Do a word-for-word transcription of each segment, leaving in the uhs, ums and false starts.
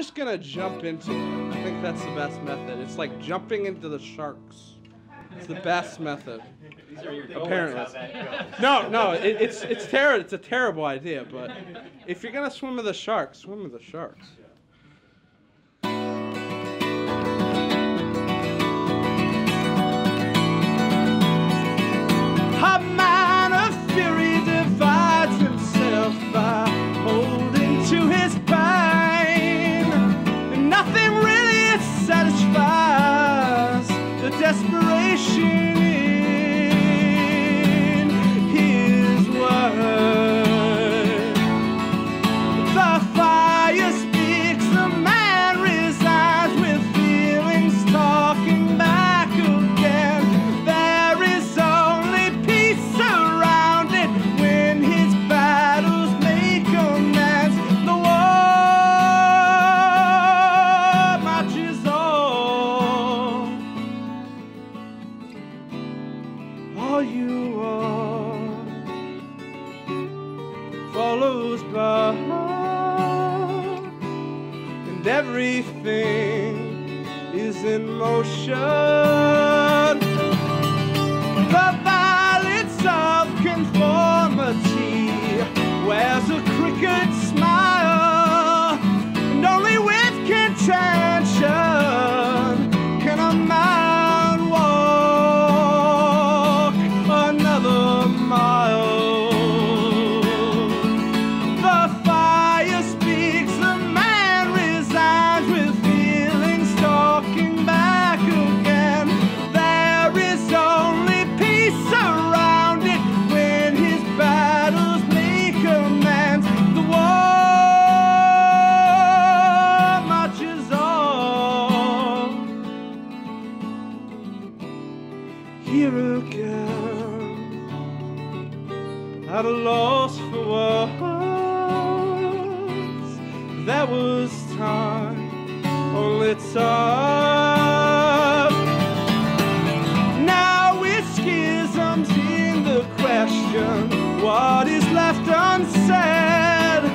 just gonna jump into you. I think that's the best method. It's like jumping into the sharks. It's the best method. These are your goals, apparently. How that goes. No, no, it, it's it's ter It's a terrible idea, but if you're gonna swim with the sharks, swim with the sharks. A man of fury divides himself by holding to his pine, and nothing really satisfies the desperation in his word. The fire speaks, the man resides with feelings talking back again. There is only peace around it when his battles make amends. The war marches on. All you are follows by. And everything is in motion. The violence of conformity wears a crooked smile, and only with contention can a man walk another mile. At a loss for words, there was time, only time. Now with schisms in the question, what is left unsaid?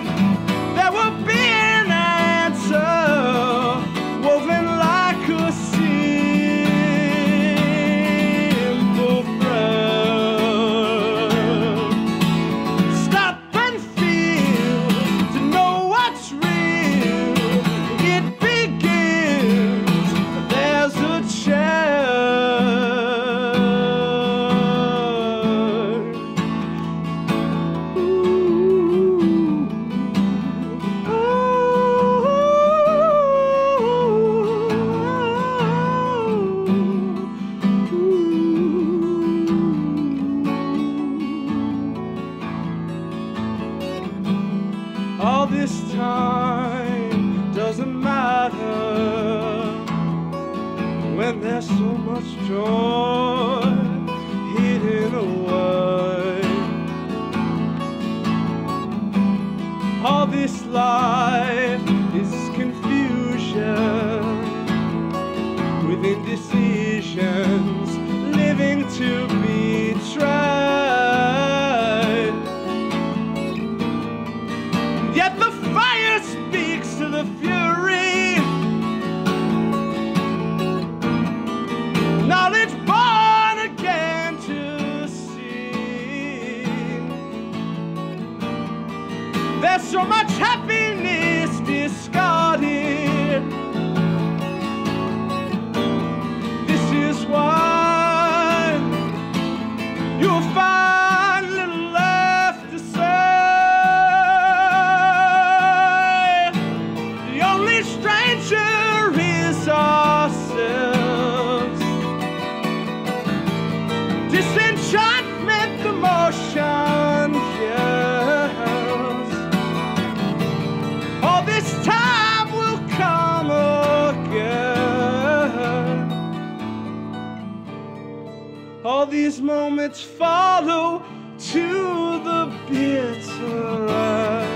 There will be an answer woven like a seed. All these moments follow to the bitter end.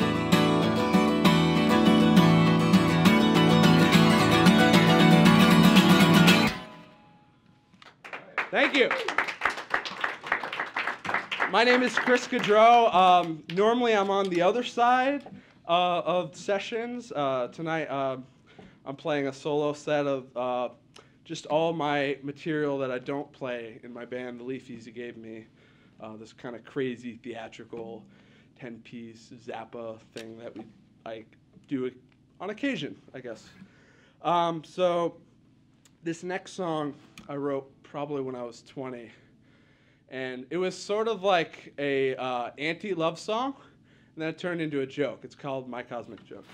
Thank you. My name is Chris Goudreau. Um, normally I'm on the other side uh, of sessions. Uh, tonight uh, I'm playing a solo set of uh, just all my material that I don't play in my band, The Leafies You Gave Me, uh, this kind of crazy theatrical ten-piece Zappa thing that we I do on occasion, I guess. Um, so this next song I wrote probably when I was twenty. And it was sort of like a uh, anti-love song, and then it turned into a joke. It's called My Cosmic Joke.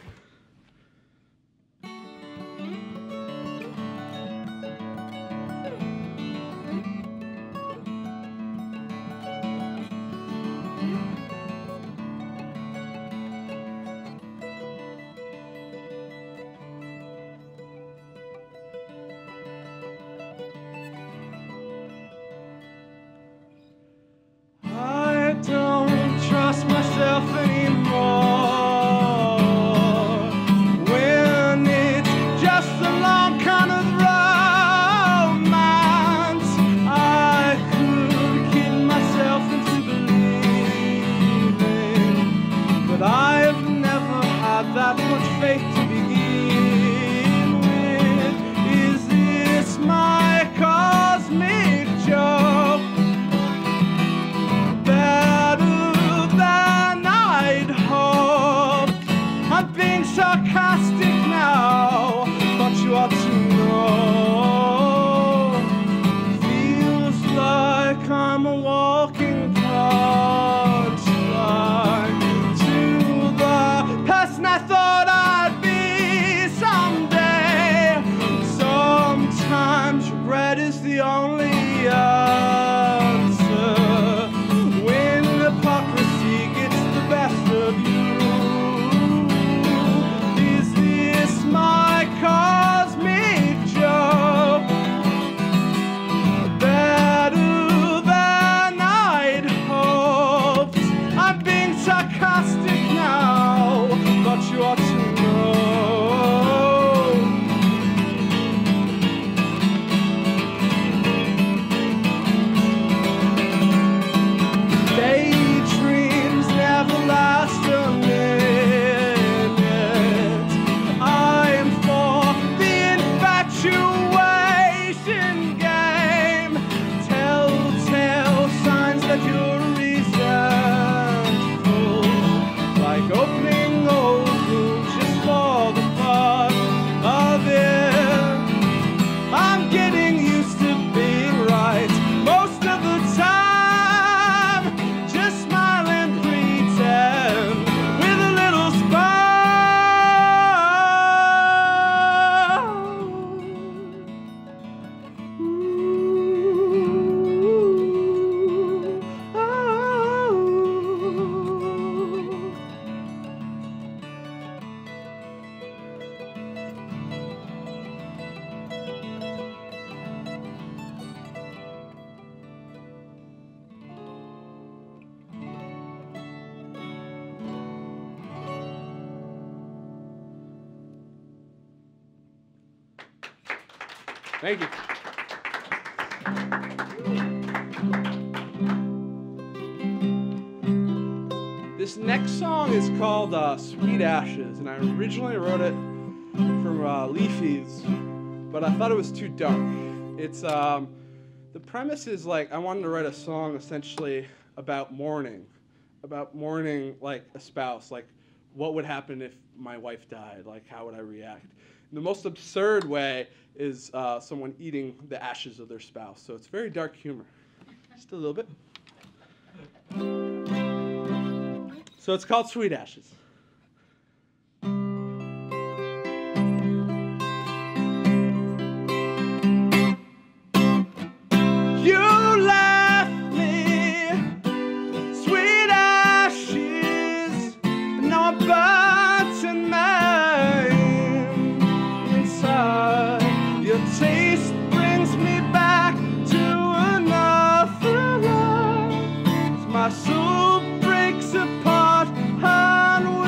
Thank you. This next song is called uh, Sweet Ashes, and I originally wrote it from uh, Leafies, but I thought it was too dark. It's um, the premise is like I wanted to write a song essentially about mourning, about mourning like a spouse, like what would happen if my wife died, like how would I react? The most absurd way is uh, someone eating the ashes of their spouse. So it's very dark humor. Just a little bit. So it's called Sweet Ashes. My soul breaks apart and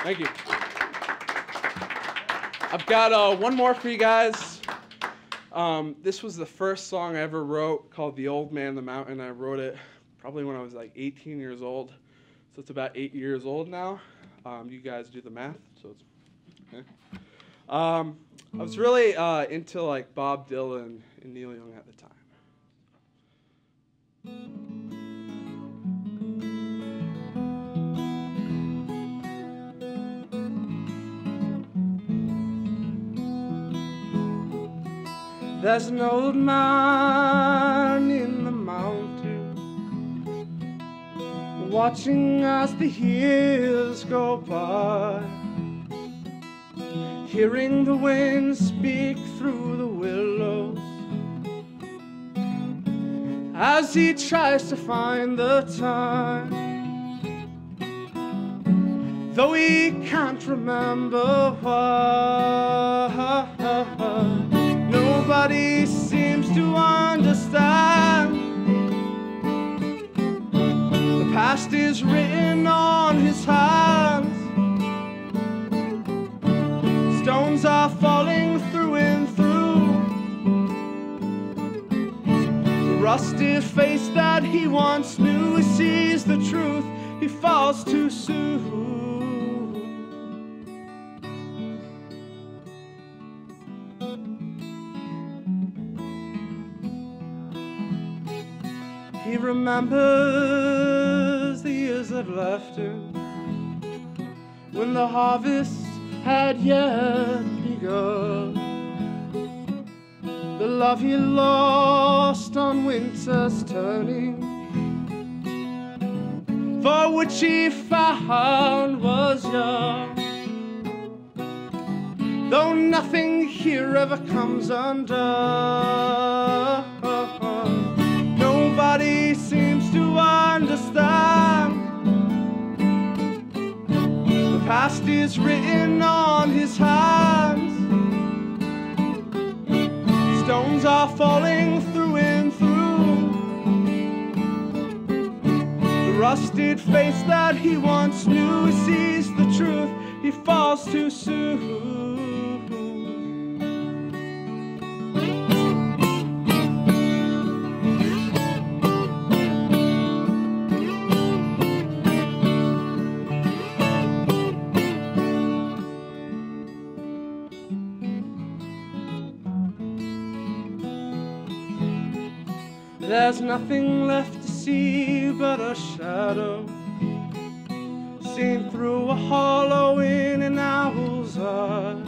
Thank you. I've got uh, one more for you guys. Um, this was the first song I ever wrote, called The Old Man in the Mountain. I wrote it probably when I was like eighteen years old. So it's about eight years old now. Um, you guys do the math, so it's okay. Um, I was really uh, into like Bob Dylan and Neil Young at the time. There's an old man in the mountain, watching as the years go by, hearing the wind speak through the willows as he tries to find the time, though he can't remember why. Nobody seems to understand. The past is written on his hands. Stones are falling through and through. The rusted face that he once knew, he sees the truth, he falls too soon. He remembers the years that left him, when the harvest had yet begun, the love he lost on winter's turning, for which he found was young, though nothing here ever comes undone. Nobody seems to understand. The past is written on his hands. Stones are falling through and through. The rusted face that he once knew, he sees the truth, he falls too soon. There's nothing left to see but a shadow, seen through a hollow in an owl's eye.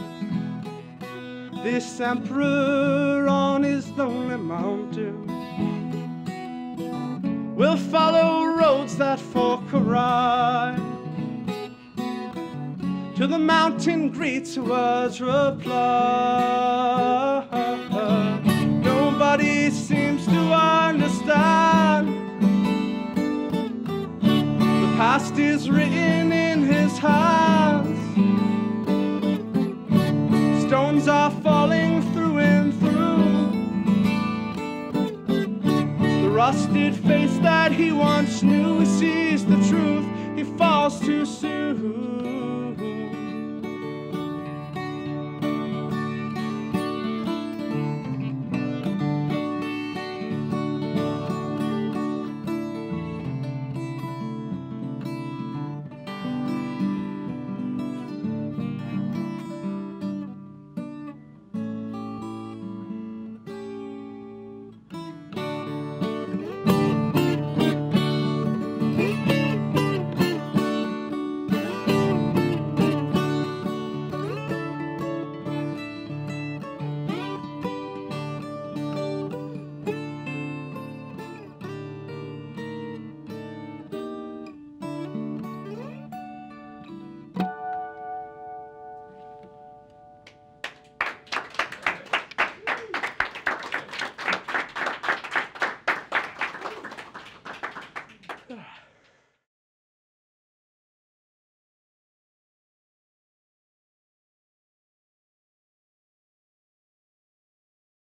This emperor on his lonely mountain will follow roads that fork a ride, till the mountain greets was reply. Nobody seems to understand. The past is written in his hands. Stones are falling through and through. The rusted face that he once knew, he sees the truth, he falls too soon.